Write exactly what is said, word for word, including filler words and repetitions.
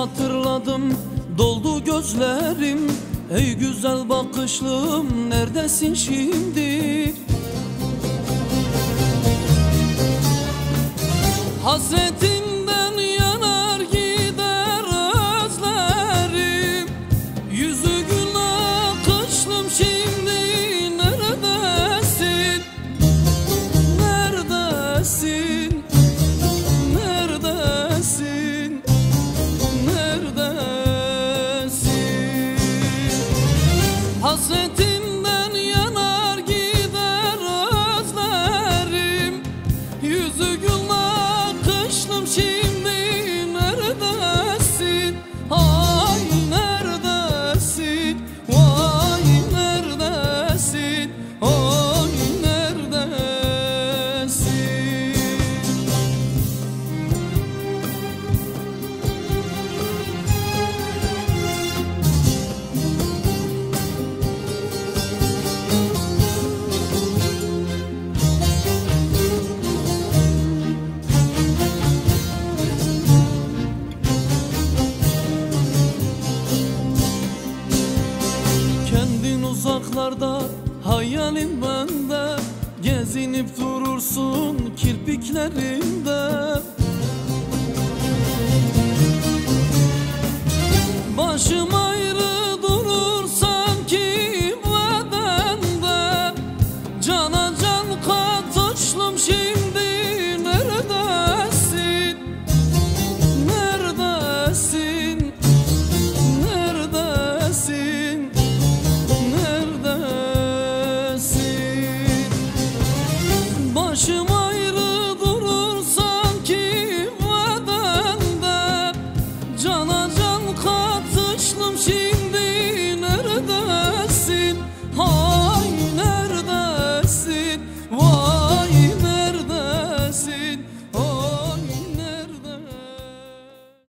hatırladım, doldu gözlerim. Ey güzel bakışlım, neredesin şimdi? Hasretinden yanar gider özlerim. Yüzü gül akışlım, şimdi neredesin? Neredesin? Neredesin? Neredesin? Hasretinden yanar gider özlerim. Yüzü gül şimdi neredesin? Ay neredesin? Vay neredesin? Ay neredesin? Uzaklarda hayalim bende, gezinip durursun kirpiklerim.